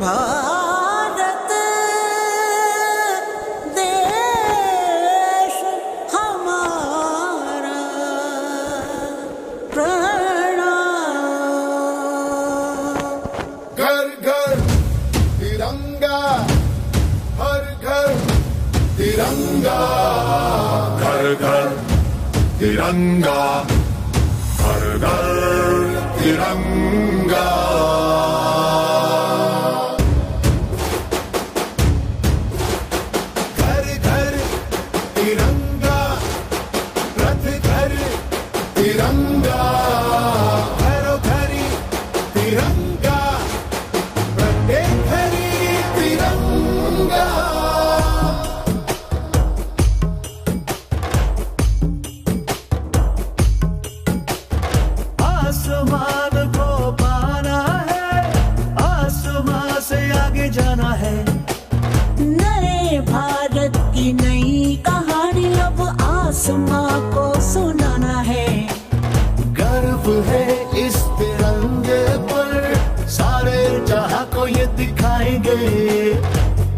भारत देश हमारा प्रणाम। घर घर तिरंगा, हर घर तिरंगा, घर घर तिरंगा, हर घर तिरंगा।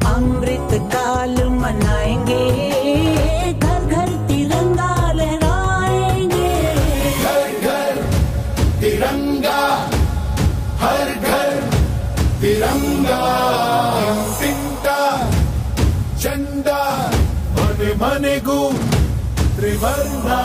अमृत काल मनाएंगे, घर घर तिरंगा लहराएंगे, घर घर तिरंगा, हर घर तिरंगा। तिरंगा झंडा मन मन गूंज त्रिवर्णा,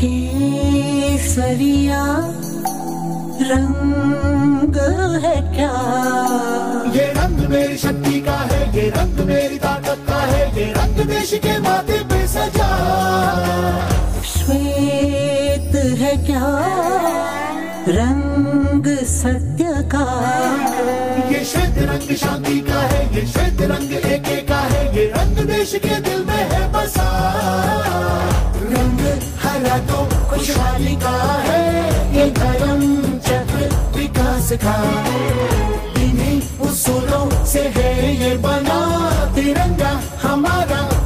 केसरिया रंग है क्या? ये रंग मेरी शक्ति का है, ये रंग मेरी ताकत का है, ये रंग देश के माथे पे सजा। श्वेत है क्या रंग सत्य का? ये श्वेत रंग शांति का है, ये श्वेत रंग एके का है, ये रंग देश के दिल में है बसा। रंग हरा तो खुशहाली का है, ये धर्म चक्र विकास का। इन्हीं उसूलों से है ये बना तिरंगा हमारा।